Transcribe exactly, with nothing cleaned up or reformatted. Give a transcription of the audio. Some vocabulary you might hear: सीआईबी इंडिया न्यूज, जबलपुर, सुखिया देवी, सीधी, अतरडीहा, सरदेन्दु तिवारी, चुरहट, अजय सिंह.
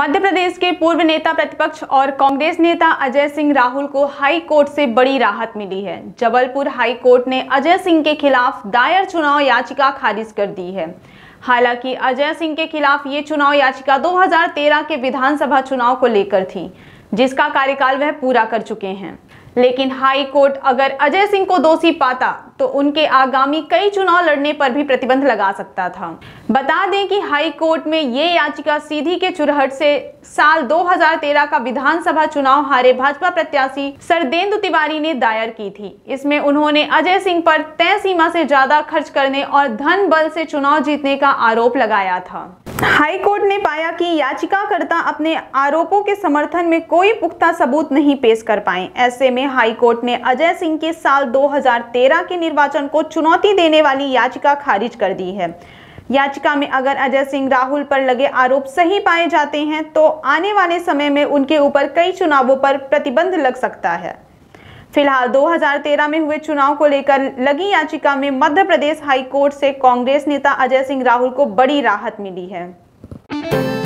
मध्य प्रदेश के पूर्व नेता प्रतिपक्ष और कांग्रेस नेता अजय सिंह राहुल को हाई कोर्ट से बड़ी राहत मिली है। जबलपुर हाई कोर्ट ने अजय सिंह के खिलाफ दायर चुनाव याचिका खारिज कर दी है। हालांकि अजय सिंह के खिलाफ ये चुनाव याचिका दो हज़ार तेरह के विधानसभा चुनाव को लेकर थी, जिसका कार्यकाल वह पूरा कर चुके हैं। लेकिन हाई कोर्ट अगर अजय सिंह को दोषी पाता तो उनके आगामी कई चुनाव लड़ने पर भी प्रतिबंध लगा सकता था। बता दें कि हाई कोर्ट में ये याचिका सीधी के चुरहट से साल दो हज़ार तेरह का विधानसभा चुनाव हारे भाजपा प्रत्याशी सरदेन्दु तिवारी ने दायर की थी। इसमें उन्होंने अजय सिंह पर तय सीमा से ज्यादा खर्च करने और धन बल से चुनाव जीतने का आरोप लगाया था। हाई कोर्ट ने पाया कि याचिकाकर्ता अपने आरोपों के समर्थन में कोई पुख्ता सबूत नहीं पेश कर पाए। ऐसे में हाई कोर्ट ने अजय सिंह के साल दो हज़ार तेरह के निर्वाचन को चुनौती देने वाली याचिका खारिज कर दी है। याचिका में अगर अजय सिंह राहुल पर लगे आरोप सही पाए जाते हैं तो आने वाले समय में उनके ऊपर कई चुनावों पर प्रतिबंध लग सकता है। फिलहाल दो हज़ार तेरह में हुए चुनाव को लेकर लगी याचिका में मध्य प्रदेश हाई कोर्ट से कांग्रेस नेता अजय सिंह राहुल को बड़ी राहत मिली है।